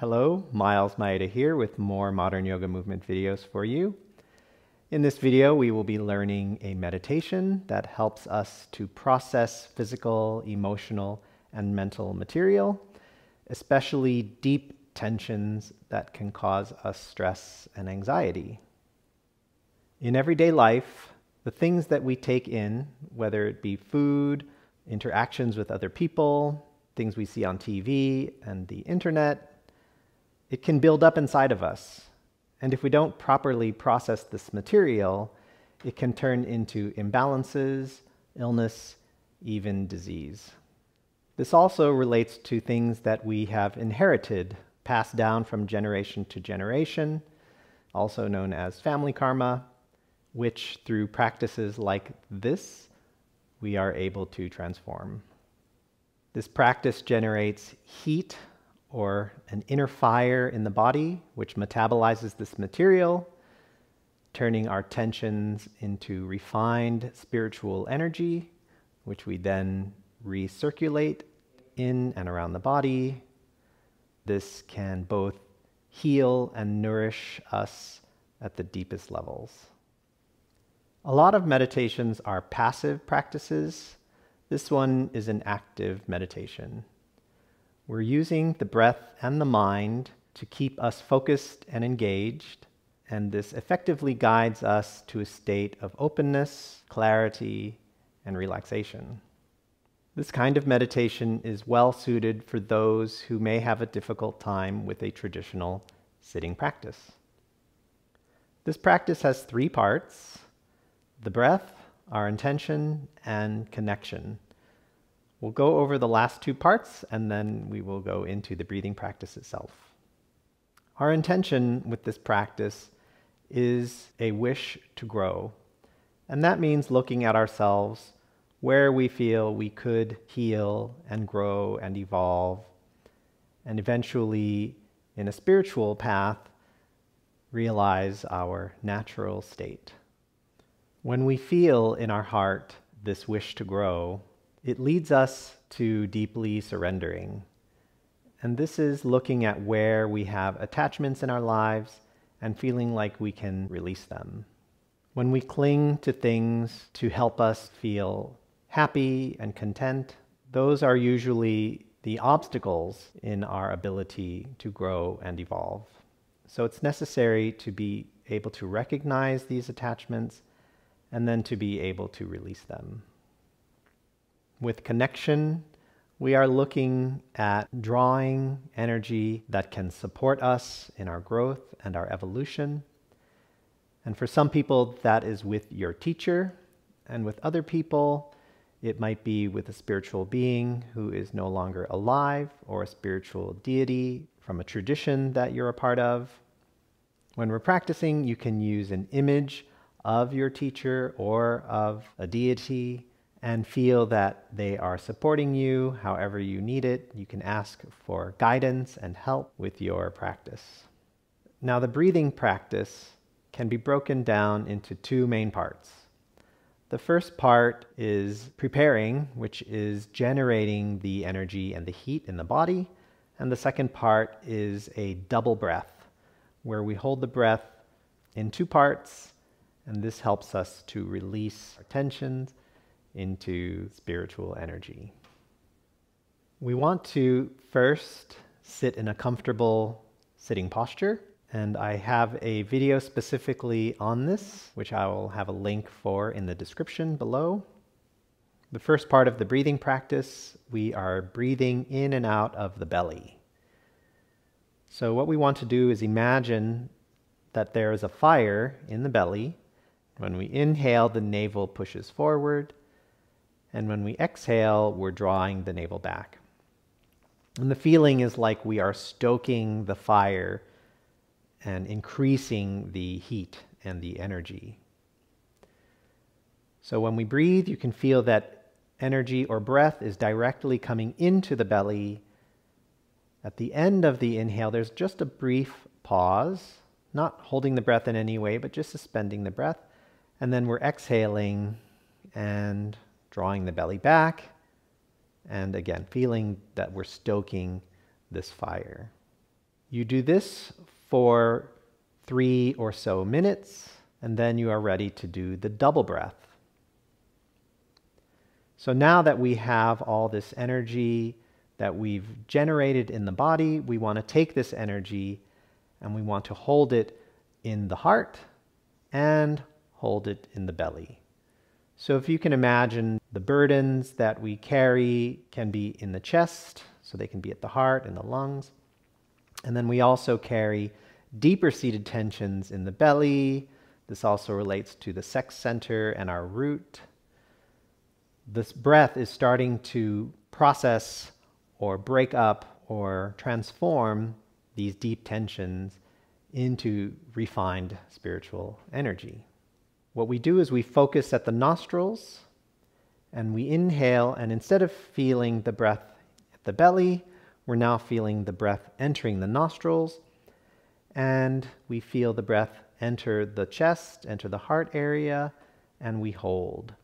Hello, Miles Maeda here with more modern yoga movement videos for you. In this video, we will be learning a meditation that helps us to process physical, emotional, and mental material, especially deep tensions that can cause us stress and anxiety. In everyday life, the things that we take in, whether it be food, interactions with other people, things we see on TV and the internet, it can build up inside of us, and if we don't properly process this material, it can turn into imbalances, illness, even disease. This also relates to things that we have inherited, passed down from generation to generation, also known as family karma, which through practices like this, we are able to transform. This practice generates heat, or an inner fire in the body, which metabolizes this material, turning our tensions into refined spiritual energy, which we then recirculate in and around the body. This can both heal and nourish us at the deepest levels. A lot of meditations are passive practices. This one is an active meditation. We're using the breath and the mind to keep us focused and engaged, and this effectively guides us to a state of openness, clarity, and relaxation. This kind of meditation is well suited for those who may have a difficult time with a traditional sitting practice. This practice has three parts: the breath, our intention, and connection. We'll go over the last two parts, and then we will go into the breathing practice itself. Our intention with this practice is a wish to grow, and that means looking at ourselves where we feel we could heal and grow and evolve, and eventually, in a spiritual path, realize our natural state. When we feel in our heart this wish to grow, it leads us to deeply surrendering. And this is looking at where we have attachments in our lives and feeling like we can release them. When we cling to things to help us feel happy and content, those are usually the obstacles in our ability to grow and evolve. So it's necessary to be able to recognize these attachments and then to be able to release them. With connection, we are looking at drawing energy that can support us in our growth and our evolution. And for some people, that is with your teacher, and with other people, it might be with a spiritual being who is no longer alive, or a spiritual deity from a tradition that you're a part of. When we're practicing, you can use an image of your teacher or of a deity, and feel that they are supporting you however you need it. You can ask for guidance and help with your practice. Now, the breathing practice can be broken down into two main parts. The first part is preparing, which is generating the energy and the heat in the body. And the second part is a double breath, where we hold the breath in two parts, and this helps us to release our tensions into spiritual energy. We want to first sit in a comfortable sitting posture, and I have a video specifically on this, which I will have a link for in the description below. The first part of the breathing practice, we are breathing in and out of the belly. So what we want to do is imagine that there is a fire in the belly. When we inhale, the navel pushes forward, and when we exhale, we're drawing the navel back. And the feeling is like we are stoking the fire and increasing the heat and the energy. So when we breathe, you can feel that energy or breath is directly coming into the belly. At the end of the inhale, there's just a brief pause, not holding the breath in any way, but just suspending the breath. And then we're exhaling and drawing the belly back, and again, feeling that we're stoking this fire. You do this for 3 or so minutes, and then you are ready to do the double breath. So now that we have all this energy that we've generated in the body, we want to take this energy and we want to hold it in the heart and hold it in the belly. So if you can imagine, the burdens that we carry can be in the chest, so they can be at the heart and the lungs. And then we also carry deeper-seated tensions in the belly. This also relates to the sex center and our root. This breath is starting to process or break up or transform these deep tensions into refined spiritual energy. What we do is we focus at the nostrils and we inhale, and instead of feeling the breath at the belly, we're now feeling the breath entering the nostrils, and we feel the breath enter the chest, enter the heart area, and we hold.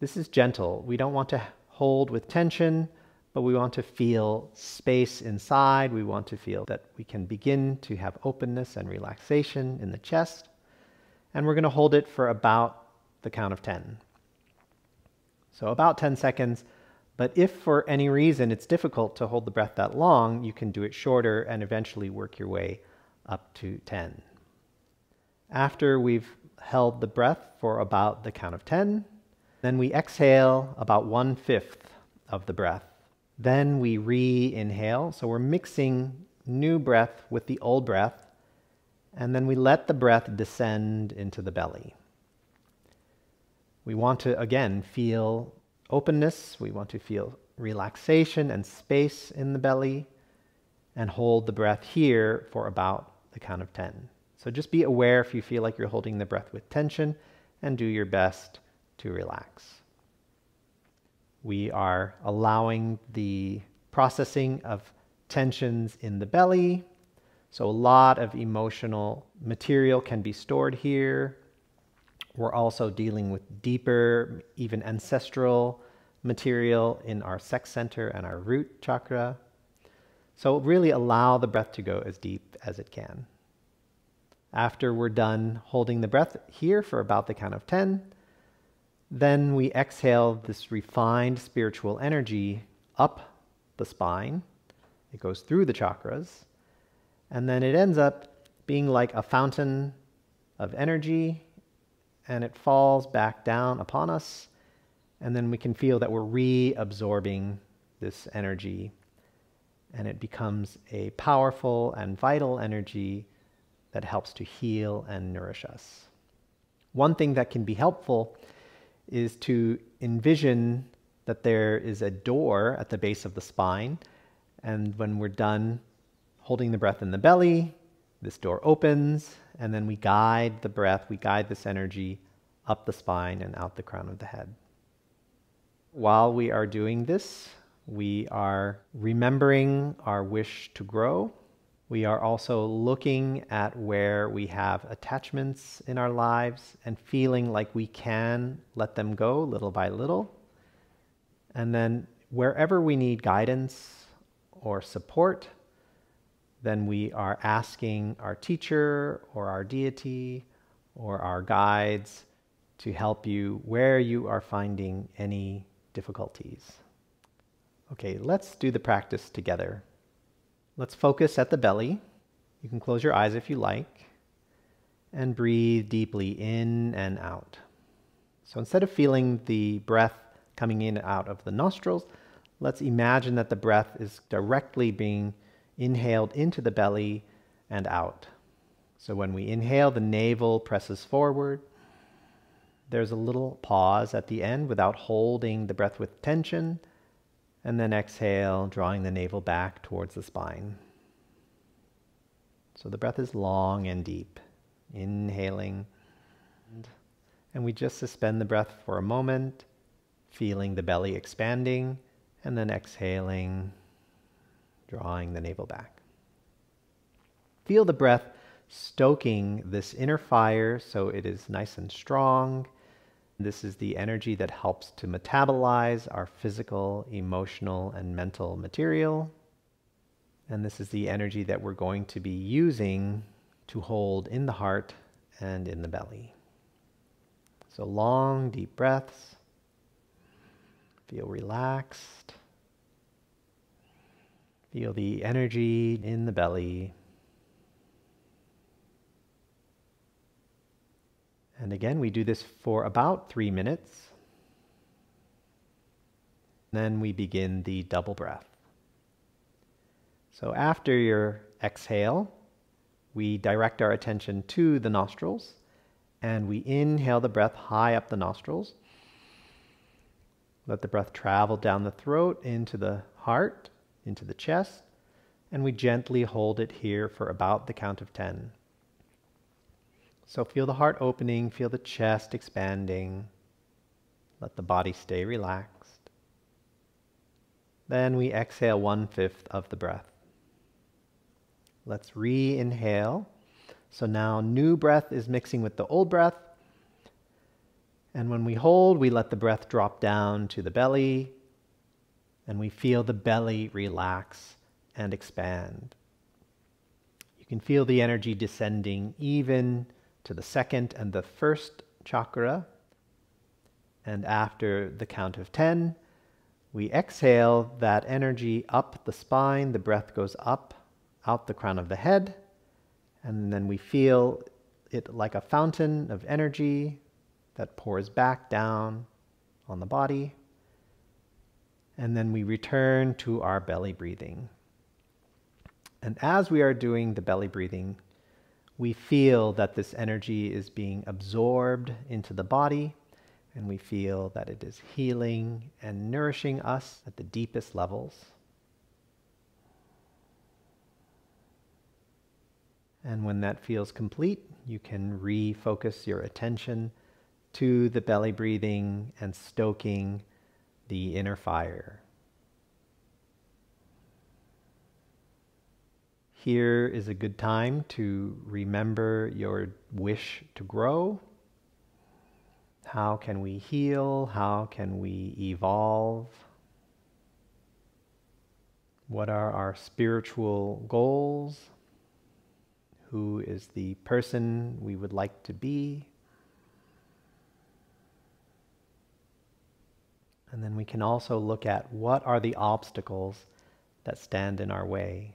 This is gentle. We don't want to hold with tension, but we want to feel space inside. We want to feel that we can begin to have openness and relaxation in the chest. And we're going to hold it for about the count of 10. So about 10 seconds. But if for any reason it's difficult to hold the breath that long, you can do it shorter and eventually work your way up to 10. After we've held the breath for about the count of 10, then we exhale about 1/5 of the breath. Then we re-inhale, so we're mixing new breath with the old breath, and then we let the breath descend into the belly. We want to, again, feel openness, we want to feel relaxation and space in the belly, and hold the breath here for about the count of 10. So just be aware if you feel like you're holding the breath with tension, and do your best to relax. We are allowing the processing of tensions in the belly. So a lot of emotional material can be stored here. We're also dealing with deeper, even ancestral material in our sex center and our root chakra. So really allow the breath to go as deep as it can. After we're done holding the breath here for about the count of 10, then we exhale this refined spiritual energy up the spine. It goes through the chakras, and then it ends up being like a fountain of energy, and it falls back down upon us, and then we can feel that we're reabsorbing this energy, and it becomes a powerful and vital energy that helps to heal and nourish us. One thing that can be helpful is to envision that there is a door at the base of the spine, and when we're done holding the breath in the belly, this door opens, and then we guide the breath, we guide this energy up the spine and out the crown of the head. While we are doing this, we are remembering our wish to grow. We are also looking at where we have attachments in our lives and feeling like we can let them go little by little. And then wherever we need guidance or support, then we are asking our teacher or our deity or our guides to help you where you are finding any difficulties. Okay, let's do the practice together. Let's focus at the belly. You can close your eyes if you like, and breathe deeply in and out. So instead of feeling the breath coming in and out of the nostrils, let's imagine that the breath is directly being inhaled into the belly and out. So when we inhale, the navel presses forward. There's a little pause at the end without holding the breath with tension. And then exhale, drawing the navel back towards the spine. So the breath is long and deep. Inhaling. And we just suspend the breath for a moment, feeling the belly expanding, and then exhaling, drawing the navel back. Feel the breath stoking this inner fire so it is nice and strong. This is the energy that helps to metabolize our physical, emotional, and mental material. And this is the energy that we're going to be using to hold in the heart and in the belly. So long, deep breaths. Feel relaxed. Feel the energy in the belly. And again, we do this for about 3 minutes. Then we begin the double breath. So after your exhale, we direct our attention to the nostrils, and we inhale the breath high up the nostrils. Let the breath travel down the throat, into the heart, into the chest, and we gently hold it here for about the count of 10. So feel the heart opening, feel the chest expanding. Let the body stay relaxed. Then we exhale 1/5 of the breath. Let's re-inhale. So now new breath is mixing with the old breath. And when we hold, we let the breath drop down to the belly, and we feel the belly relax and expand. You can feel the energy descending even to the second and the first chakra. And after the count of 10, we exhale that energy up the spine. The breath goes up, out the crown of the head, and then we feel it like a fountain of energy that pours back down on the body, and then we return to our belly breathing. And as we are doing the belly breathing, we feel that this energy is being absorbed into the body, and we feel that it is healing and nourishing us at the deepest levels. And when that feels complete, you can refocus your attention to the belly breathing and stoking the inner fire. Here is a good time to remember your wish to grow. How can we heal? How can we evolve? What are our spiritual goals? Who is the person we would like to be? And then we can also look at what are the obstacles that stand in our way.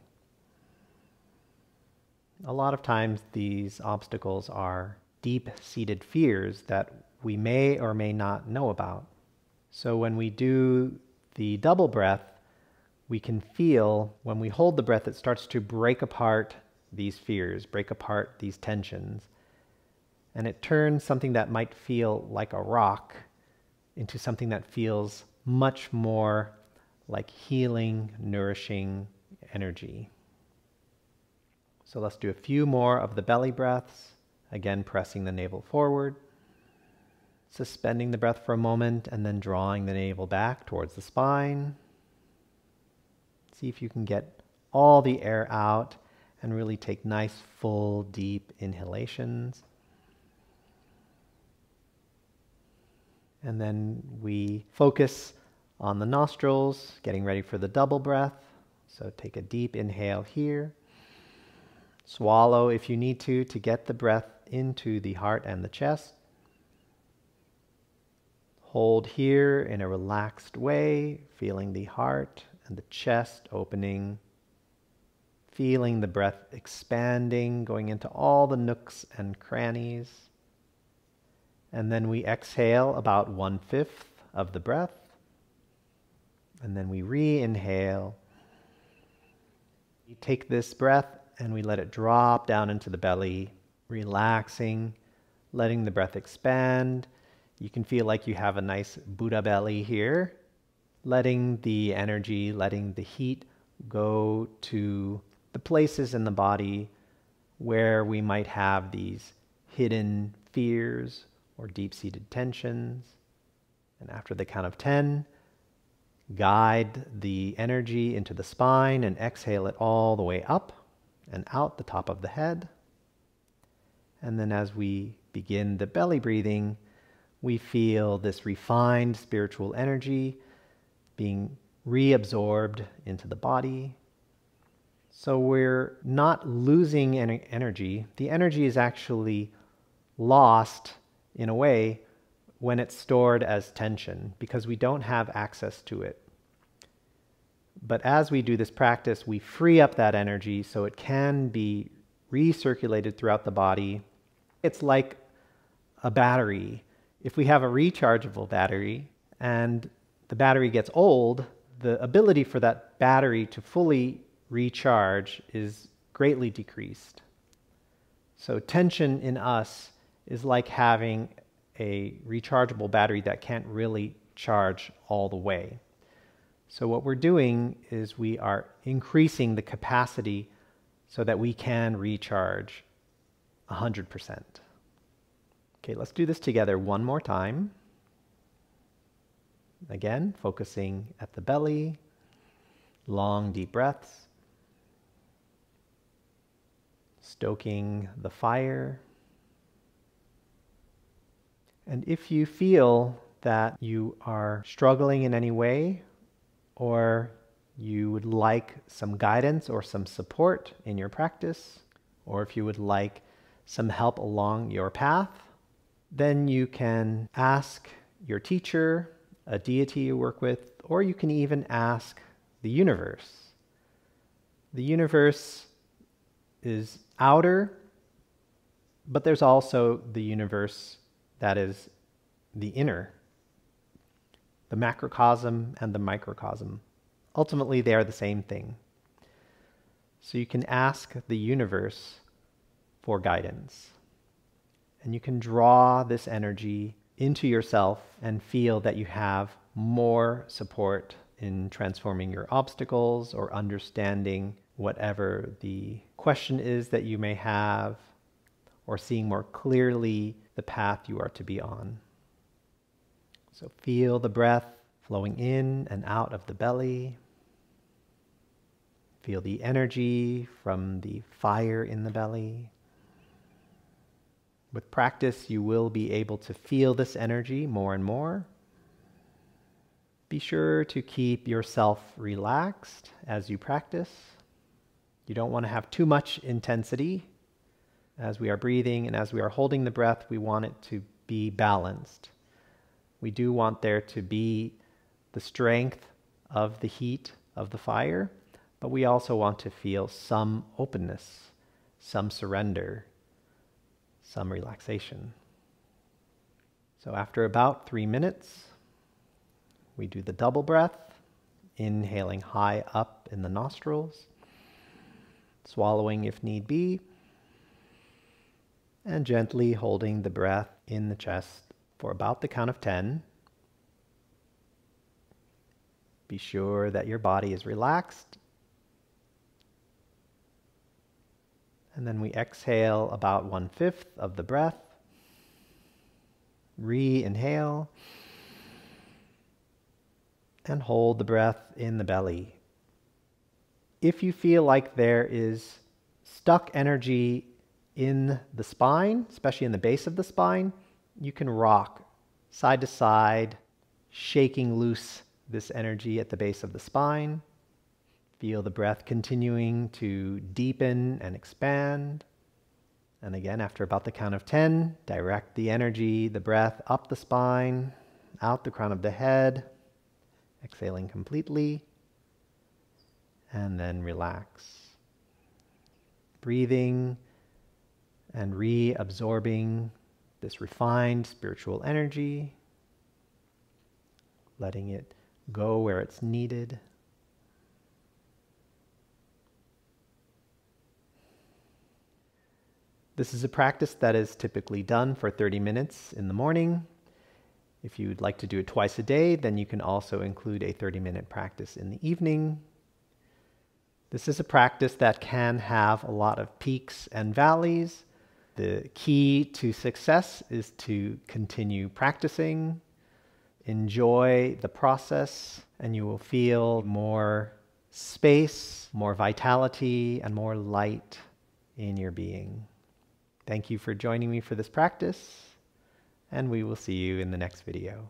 A lot of times these obstacles are deep-seated fears that we may or may not know about. So when we do the double breath, we can feel when we hold the breath, it starts to break apart these fears, break apart these tensions, and it turns something that might feel like a rock into something that feels much more like healing, nourishing energy. So let's do a few more of the belly breaths, again pressing the navel forward, suspending the breath for a moment, and then drawing the navel back towards the spine. See if you can get all the air out and really take nice, full, deep inhalations. And then we focus on the nostrils, getting ready for the double breath. So take a deep inhale here. Swallow if you need to get the breath into the heart and the chest. Hold here in a relaxed way, feeling the heart and the chest opening. Feeling the breath expanding, going into all the nooks and crannies. And then we exhale about 1/5 of the breath. And then we re-inhale. We take this breath and we let it drop down into the belly, relaxing, letting the breath expand. You can feel like you have a nice Buddha belly here, letting the energy, letting the heat go to the places in the body where we might have these hidden fears or deep-seated tensions. And after the count of 10, guide the energy into the spine and exhale it all the way up and out the top of the head. And then as we begin the belly breathing, we feel this refined spiritual energy being reabsorbed into the body. So we're not losing any energy. The energy is actually lost in a way when it's stored as tension because we don't have access to it. But as we do this practice, we free up that energy so it can be recirculated throughout the body. It's like a battery. If we have a rechargeable battery and the battery gets old, the ability for that battery to fully recharge is greatly decreased. So tension in us is like having a rechargeable battery that can't really charge all the way. So what we're doing is we are increasing the capacity so that we can recharge 100%. Okay, let's do this together one more time. Again, focusing at the belly, long deep breaths, stoking the fire. And if you feel that you are struggling in any way, or you would like some guidance or some support in your practice, or if you would like some help along your path, then you can ask your teacher, a deity you work with, or you can even ask the universe. The universe is outer, but there's also the universe that is the inner, the macrocosm and the microcosm. Ultimately, they are the same thing. So you can ask the universe for guidance. And you can draw this energy into yourself and feel that you have more support in transforming your obstacles or understanding whatever the question is that you may have, or seeing more clearly the path you are to be on. So feel the breath flowing in and out of the belly. Feel the energy from the fire in the belly. With practice, you will be able to feel this energy more and more. Be sure to keep yourself relaxed as you practice. You don't want to have too much intensity. As we are breathing and as we are holding the breath, we want it to be balanced. We do want there to be the strength of the heat of the fire, but we also want to feel some openness, some surrender, some relaxation. So after about 3 minutes, we do the double breath, inhaling high up in the nostrils, swallowing if need be, and gently holding the breath in the chest for about the count of 10. Be sure that your body is relaxed. And then we exhale about 1/5 of the breath. Re-inhale. And hold the breath in the belly. If you feel like there is stuck energy in the spine, especially in the base of the spine, you can rock side to side, shaking loose this energy at the base of the spine. Feel the breath continuing to deepen and expand. And again, after about the count of 10, direct the energy, the breath up the spine, out the crown of the head, exhaling completely, and then relax. Breathing and reabsorbing this refined spiritual energy, letting it go where it's needed. This is a practice that is typically done for 30 minutes in the morning. If you'd like to do it twice a day, then you can also include a 30-minute practice in the evening. This is a practice that can have a lot of peaks and valleys. The key to success is to continue practicing, enjoy the process, and you will feel more space, more vitality, and more light in your being. Thank you for joining me for this practice, and we will see you in the next video.